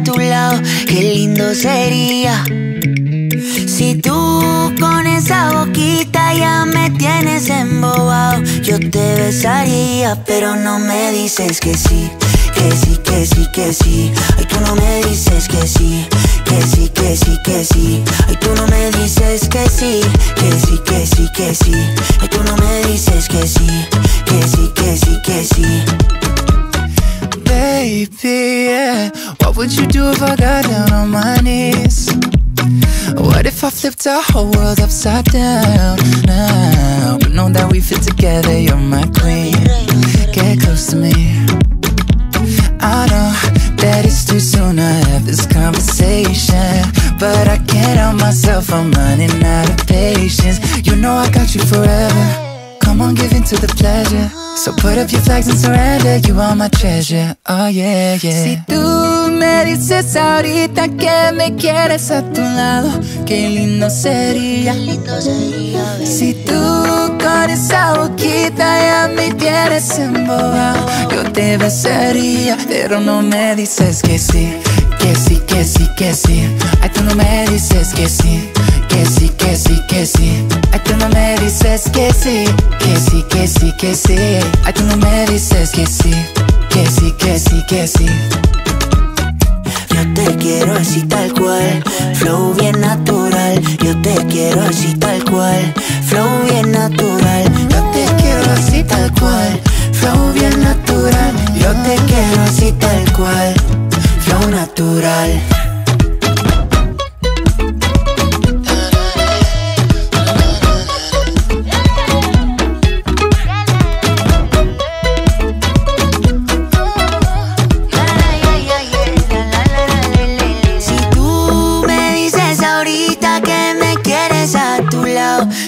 a tu lado, qué lindo sería. Si tú con esa boquita ya me tienes embobado, yo te besaría, pero no me dices que sí, que sí, que sí, que sí. Ay, tú no me dices que sí, que sí, que sí, que sí. Ay, tú no me dices que sí, que sí, que sí, que sí. Ay, tú no me dices que sí, que sí, que sí, que sí. Baby, yeah. What would you do if I got down on my knees? What if I flipped our whole world upside down now? But know that we fit together, you're my queen. Get close to me. I know that it's too soon to have this conversation, but I can't help myself, I'm running out of patience. You know I got you forever, come on, give in to the pleasure. So put up your flags and surrender, you are my treasure, oh yeah, yeah. Si tú me dices ahorita que me quieres a tu lado, qué lindo sería. Si tú con esa boquita ya me tienes embobado, yo te besaría, pero no me dices que sí, que sí, que sí, que sí. Ay, tú no me dices que sí, que sí, que sí, que sí. Ay, tú no me dices que sí, que sí, que sí, que sí. Ay, tú no me dices que sí, que sí, que sí, que sí. Yo te quiero así tal cual, flow bien natural. Yo te quiero así tal cual, flow bien natural. Yo te quiero así tal cual, flow bien natural. Yo te quiero así tal cual, flow natural.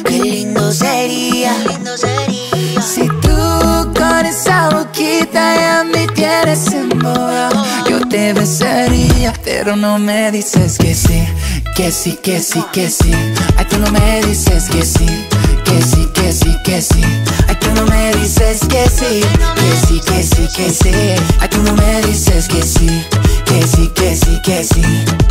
Qué lindo sería. Si tú con esa boquita ya me tienes embobado, yo te besaría, pero no me dices que sí, que sí, que sí, que sí. Ay, tú no me dices que sí, que sí, que sí, que sí. Ay, tú no me dices que sí, que sí, que sí, que sí. Ay, tú no me dices que sí, que sí, que sí, que sí.